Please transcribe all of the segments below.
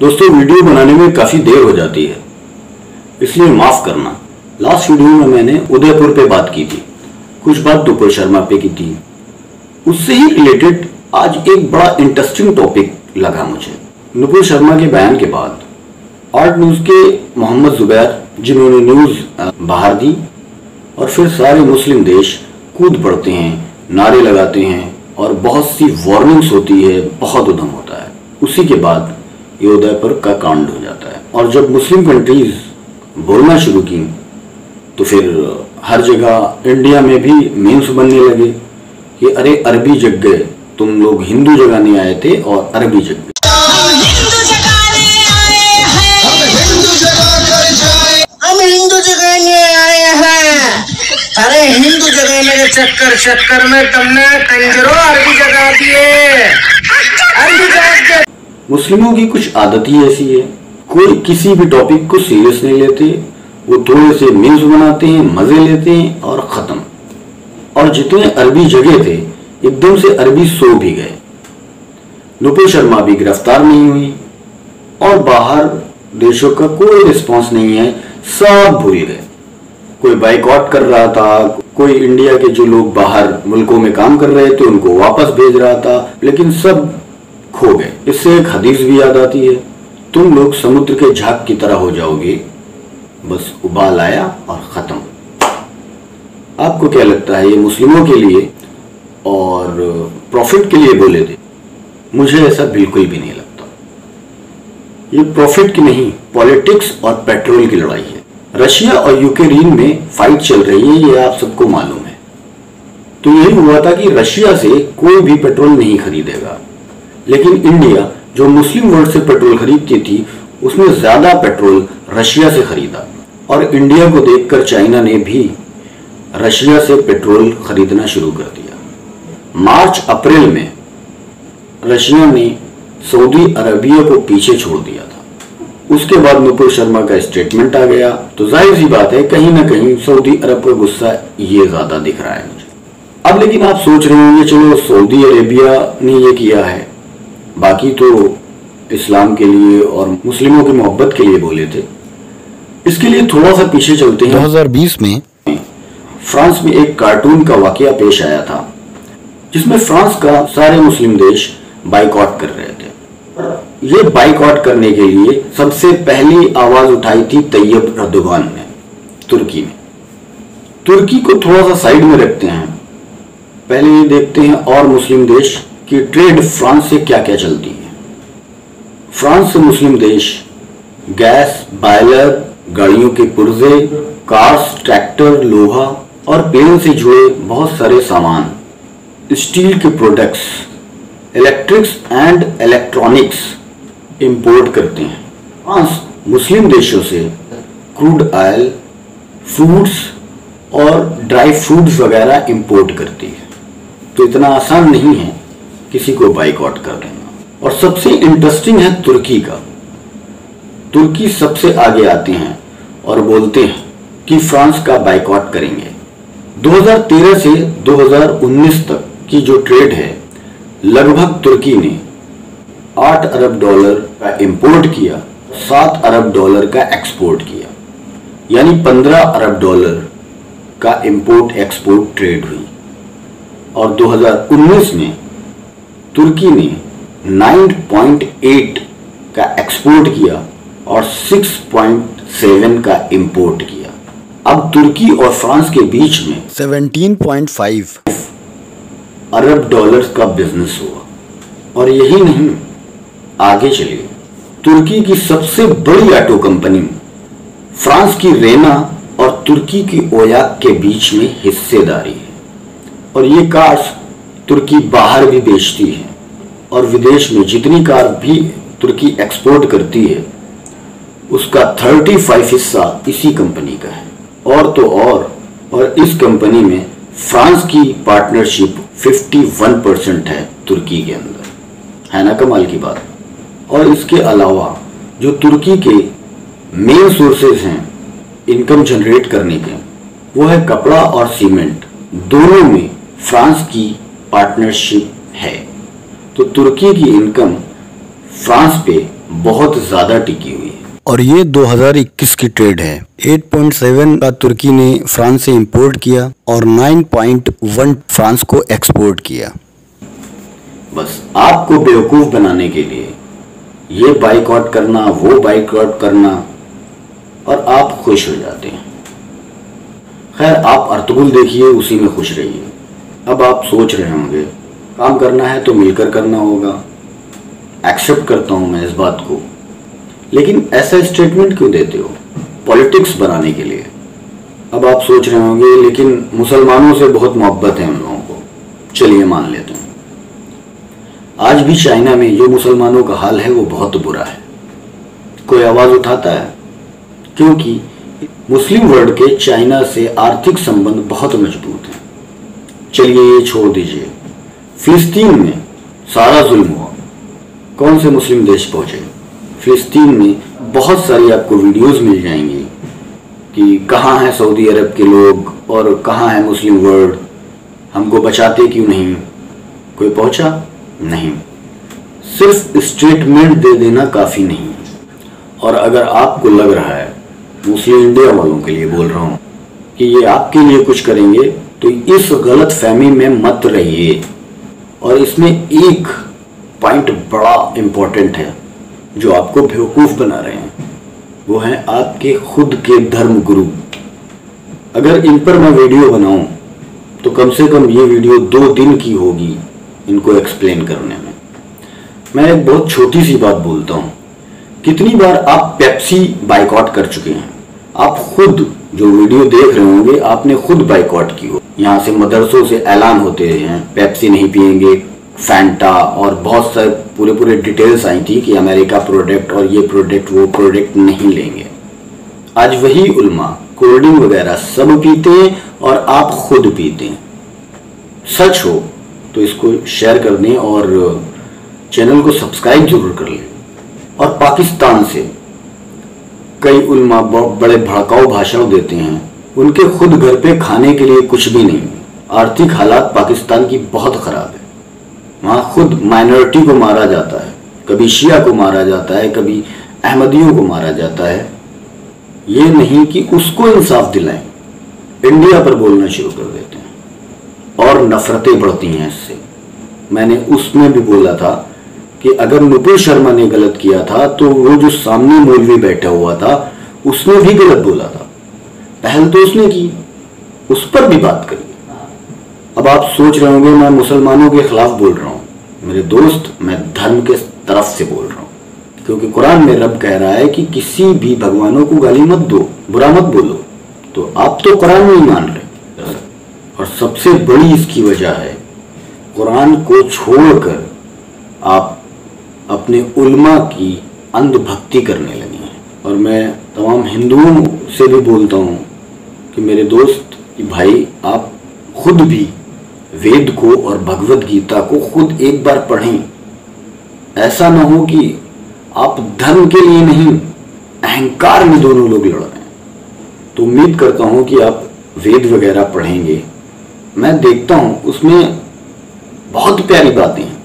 दोस्तों वीडियो बनाने में काफ़ी देर हो जाती है, इसलिए माफ़ करना। लास्ट वीडियो में मैंने उदयपुर पे बात की थी, कुछ बात नुपुर शर्मा पे की थी, उससे ही रिलेटेड आज एक बड़ा इंटरेस्टिंग टॉपिक लगा मुझे। नुपुर शर्मा के बयान के बाद आर्ट न्यूज़ के मोहम्मद जुबैर, जिन्होंने न्यूज़ बाहर दी और फिर सारे मुस्लिम देश कूद पड़ते हैं, नारे लगाते हैं और बहुत सी वार्निंग्स होती है, बहुत उधम होता है। उसी के बाद ये उदयपुर का कांड हो जाता है और जब मुस्लिम कंट्रीज़ बोलना शुरू की तो फिर हर जगह इंडिया में भी मीम्स बनने लगे कि अरे अरबी जग गए, तुम लोग हिंदू जगाने आए थे और अरबी जग गए। अरे हिंदू जगाने के चक्कर में तुमने कंजरो अरबी जगा दिए। मुस्लिमों की कुछ आदत ही ऐसी है, कोई किसी भी टॉपिक को सीरियस नहीं लेते, वो थोड़े से मीम्स बनाते हैं, मजे लेते हैं और खत्म। और जितने अरबी जगे थे एकदम से अरबी सो भी गए। नुपुर शर्मा भी गिरफ्तार नहीं हुई और बाहर देशों का कोई रिस्पॉन्स नहीं है, सब भूल गए। कोई बाइकआउट कर रहा था, कोई इंडिया के जो लोग बाहर मुल्कों में काम कर रहे थे उनको वापस भेज रहा था, लेकिन सब खो गए। इससे एक हदीस भी याद आती है, तुम लोग समुद्र के झाग की तरह हो जाओगे, बस उबाल आया और ख़त्म। आपको क्या लगता है ये मुस्लिमों के लिए और प्रॉफिट के लिए बोले थे? मुझे ऐसा बिल्कुल भी नहीं लगता। ये प्रॉफिट की नहीं, पॉलिटिक्स और पेट्रोल की लड़ाई है। रशिया और यूक्रेन में फाइट चल रही है, ये आप सबको मालूम है। तो यही हुआ था कि रशिया से कोई भी पेट्रोल नहीं खरीदेगा, लेकिन इंडिया जो मुस्लिम वर्ल्ड से पेट्रोल खरीदती थी उसमें ज़्यादा पेट्रोल रशिया से खरीदा और इंडिया को देखकर चाइना ने भी रशिया से पेट्रोल खरीदना शुरू कर दिया। मार्च अप्रैल में रशिया ने सऊदी अरबिया को पीछे छोड़ दिया था। उसके बाद नुपुर शर्मा का स्टेटमेंट आ गया तो जाहिर सी बात है कहीं ना कहीं सऊदी अरब का गुस्सा ये ज़्यादा दिख रहा है मुझे अब। लेकिन आप सोच रहे होंगे चलो सऊदी अरेबिया ने ये किया है, बाकी तो इस्लाम के लिए और मुस्लिमों की मोहब्बत के लिए बोले थे। इसके लिए थोड़ा सा पीछे चलते हैं। 2020 में फ्रांस में एक कार्टून का वाकया पेश आया था जिसमें फ्रांस का सारे मुस्लिम देश बाइकआउट कर रहे थे। ये बाइकआउट करने के लिए सबसे पहली आवाज उठाई थी तैयब एर्दोगान ने, तुर्की में। तुर्की को थोड़ा सा साइड में रखते हैं, पहले ये देखते हैं और मुस्लिम देश की ट्रेड फ्रांस से क्या क्या चलती है। फ्रांस से मुस्लिम देश गैस, बॉयलर, गाड़ियों के पुर्जे, कार्स, ट्रैक्टर, लोहा और पेन से जुड़े बहुत सारे सामान, स्टील के products, electrics and electronics import करते हैं। फ्रांस मुस्लिम देशों से क्रूड ऑयल, फ्रूट्स और ड्राई फ्रूट्स वगैरह इंपोर्ट करती है। तो इतना आसान नहीं है किसी को बाइकआउट कर देना। और सबसे इंटरेस्टिंग है तुर्की का। तुर्की सबसे आगे आते हैं और बोलते हैं कि फ्रांस का बाइकआउट करेंगे। 2013 से 2019 तक की जो ट्रेड है लगभग तुर्की ने $8 अरब का इंपोर्ट किया, $7 अरब का एक्सपोर्ट किया, यानी $15 अरब का इंपोर्ट एक्सपोर्ट ट्रेड हुई। और 2019 में तुर्की ने 9.8 का एक्सपोर्ट किया और 6.7 का इंपोर्ट किया। अब तुर्की और फ्रांस के बीच में 17.5 अरब डॉलर्स का बिजनेस हुआ। और यही नहीं, आगे चलिए, तुर्की की सबसे बड़ी ऑटो कंपनी फ्रांस की रेना और तुर्की की ओया के बीच में हिस्सेदारी है। और ये कार्स तुर्की बाहर भी बेचती है और विदेश में जितनी कार भी तुर्की एक्सपोर्ट करती है उसका 35% इसी कंपनी का है। और तो और इस कंपनी में फ्रांस की पार्टनरशिप 51% है तुर्की के अंदर, है ना कमाल की बात। और इसके अलावा जो तुर्की के मेन सोर्सेज हैं इनकम जनरेट करने के, वो है कपड़ा और सीमेंट, दोनों में फ्रांस की पार्टनरशिप है। तो तुर्की की इनकम फ्रांस पे बहुत ज्यादा टिकी हुई है। और ये 2021 की ट्रेड है। 8.7 का तुर्की ने फ्रांस से इंपोर्ट किया और 9.1 फ्रांस को एक्सपोर्ट किया। बस आपको बेवकूफ बनाने के लिए ये बाइकॉट करना, वो बाइकॉट करना, और आप खुश हो जाते हैं। खैर, आप अर्तुगुल देखिए, उसी में खुश रहिए। अब आप सोच रहे होंगे काम करना है तो मिलकर करना होगा। एक्सेप्ट करता हूं मैं इस बात को, लेकिन ऐसा स्टेटमेंट क्यों देते हो? पॉलिटिक्स बनाने के लिए। अब आप सोच रहे होंगे लेकिन मुसलमानों से बहुत मोहब्बत है हम लोगों को, चलिए मान लेते हैं। आज भी चाइना में जो मुसलमानों का हाल है वो बहुत बुरा है। कोई आवाज़ उठाता है, क्योंकि मुस्लिम वर्ल्ड के चाइना से आर्थिक संबंध बहुत मजबूत हैं। चलिए ये छोड़ दीजिए। फिलिस्तीन में सारा जुल्म हुआ, कौन से मुस्लिम देश पहुंचे? फिलिस्तीन में बहुत सारी आपको वीडियोस मिल जाएंगी कि कहाँ हैं सऊदी अरब के लोग और कहाँ है मुस्लिम वर्ल्ड, हमको बचाते क्यों नहीं? कोई पहुंचा? नहीं। सिर्फ स्टेटमेंट दे देना काफ़ी नहीं। और अगर आपको लग रहा है, मुस्लिम इंडिया वालों के लिए बोल रहा हूँ, कि ये आपके लिए कुछ करेंगे, तो इस गलत फहमी में मत रहिए। और इसमें एक पॉइंट बड़ा इम्पोर्टेंट है जो आपको बेवकूफ़ बना रहे हैं, वो हैं आपके खुद के धर्म गुरु। अगर इन पर मैं वीडियो बनाऊँ तो कम से कम ये वीडियो 2 दिन की होगी इनको एक्सप्लेन करने में। मैं एक बहुत छोटी सी बात बोलता हूँ, कितनी बार आप पेप्सी बाइकॉट कर चुके हैं? आप खुद जो वीडियो देख रहे होंगे, आपने खुद बाइकॉट की हो। यहाँ से मदरसों से ऐलान होते हैं, पेप्सी नहीं पिएंगे, फैंटा, और बहुत सारे पूरे पूरे डिटेल्स आई थी कि अमेरिका प्रोडक्ट और ये प्रोडक्ट वो प्रोडक्ट नहीं लेंगे। आज वही उल्मा कोल्ड ड्रिंक वगैरह सब पीते हैं और आप खुद पीते हैं। सच हो तो इसको शेयर कर दें और चैनल को सब्सक्राइब जरूर कर लें। और पाकिस्तान से कई उल्मा बड़े भड़काऊ भाषण देते हैं, उनके खुद घर पे खाने के लिए कुछ भी नहीं। आर्थिक हालात पाकिस्तान की बहुत ख़राब है। वहाँ खुद माइनॉरिटी को मारा जाता है, कभी शिया को मारा जाता है, कभी अहमदियों को मारा जाता है। ये नहीं कि उसको इंसाफ दिलाएं, इंडिया पर बोलना शुरू कर देते हैं और नफ़रतें बढ़ती हैं इससे। मैंने उसमें भी बोला था कि अगर नुपुर शर्मा ने गलत किया था तो वो जो सामने मौलवी बैठा हुआ था उसने भी गलत बोला था। पहल तो उसने की, उस पर भी बात करी। अब आप सोच रहे होंगे मैं मुसलमानों के खिलाफ बोल रहा हूँ। मेरे दोस्त, मैं धर्म के तरफ से बोल रहा हूँ, क्योंकि कुरान में रब कह रहा है कि किसी भी भगवानों को गाली मत दो, बुरा मत बोलो। तो आप तो कुरान में ही मान रहे। और सबसे बड़ी इसकी वजह है, कुरान को छोड़कर आप अपने उल्मा की अंधभक्ति करने लगे हैं। और मैं तमाम हिंदुओं से भी बोलता हूँ कि मेरे दोस्त, कि भाई आप खुद भी वेद को और भगवत गीता को खुद एक बार पढ़ें। ऐसा ना हो कि आप धर्म के लिए नहीं, अहंकार में दोनों लोग लड़ रहे हैं। तो उम्मीद करता हूँ कि आप वेद वगैरह पढ़ेंगे। मैं देखता हूँ उसमें बहुत प्यारी बातें हैं,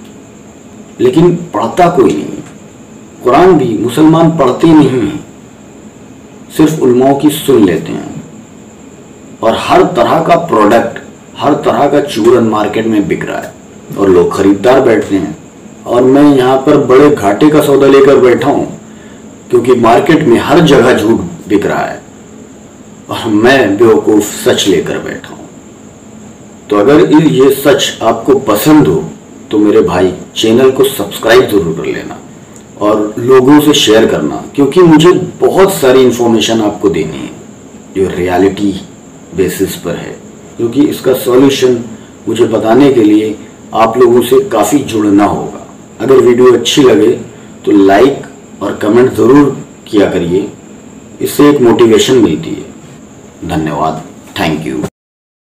लेकिन पढ़ता कोई नहीं। कुरान भी मुसलमान पढ़ते नहीं हैं, सिर्फ उलमाओं की सुन लेते हैं। और हर तरह का प्रोडक्ट, हर तरह का चूरन मार्केट में बिक रहा है और लोग खरीदार बैठते हैं। और मैं यहाँ पर बड़े घाटे का सौदा लेकर बैठा हूँ, क्योंकि मार्केट में हर जगह झूठ बिक रहा है और मैं बेवकूफ़ सच लेकर बैठा हूँ। तो अगर ये सच आपको पसंद हो तो मेरे भाई, चैनल को सब्सक्राइब ज़रूर कर लेना और लोगों से शेयर करना, क्योंकि मुझे बहुत सारी इन्फॉर्मेशन आपको देनी है जो रियलिटी बेसिस पर है, क्योंकि इसका सॉल्यूशन मुझे बताने के लिए आप लोगों से काफ़ी जुड़ना होगा। अगर वीडियो अच्छी लगे तो लाइक और कमेंट ज़रूर किया करिए, इससे एक मोटिवेशन मिलती है। धन्यवाद, थैंक यू।